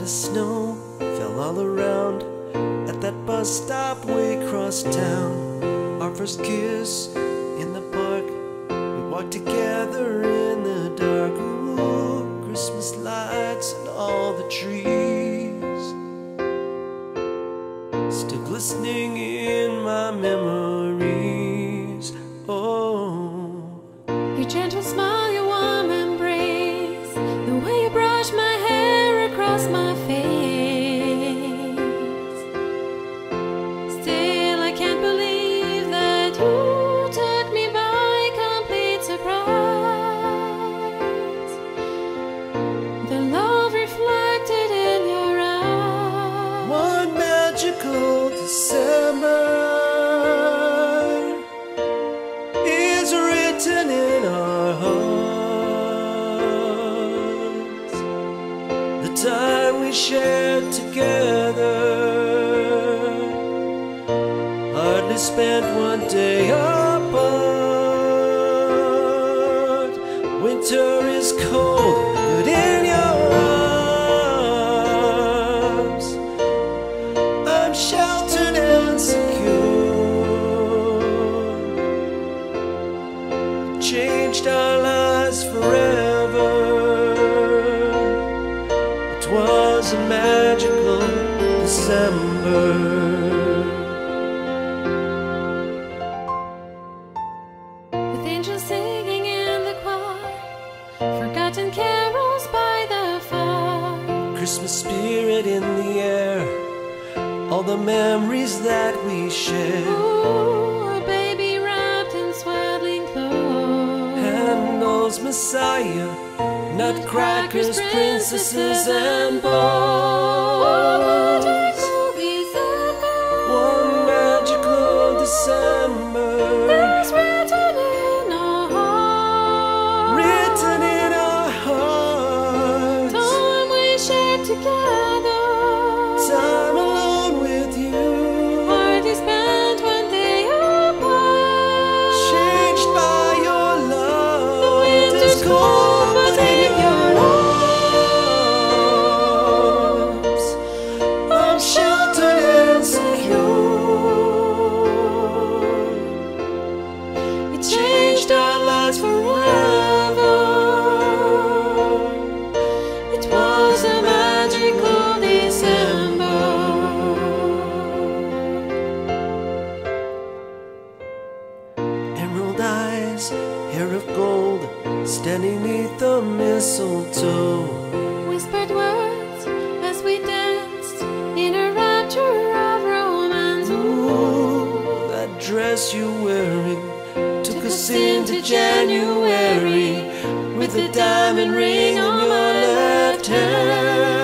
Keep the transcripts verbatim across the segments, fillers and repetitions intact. white as snow fell all around. At that bus stop we crossed town, our first kiss in the park. We walked together in the dark. Ooh, Christmas lights and all the trees still glistening in my memories. Oh, your gentle smile, your warm embrace, the way you brush my hair across my face. December is written in our hearts. The time we shared together, hardly spent one day apart. Winter is cold, but in your arms I'm sheltered. Changed our lives forever. It was a magical December. With angels singing in the choir, forgotten carols by the fire, Christmas spirit in the air, all the memories that we shared. Ooh. Messiah, nutcrackers, crackers, princesses, and balls. One magical December. There's written in our hearts. Written in our hearts. Time we shared together. Time alone with you. Hardly spent one day apart. Changed by your love. Cold, but in your arms I'm sheltered and secure. It changed our lives forever. It was a magical December. Emerald eyes, hair of gold, standing neath the mistletoe, whispered words as we danced in a rapture of romance. Ooh, that dress you're wearing took, took us into January, January with a diamond ring on your left hand.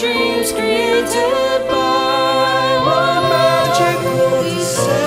Dreams created by one magical December.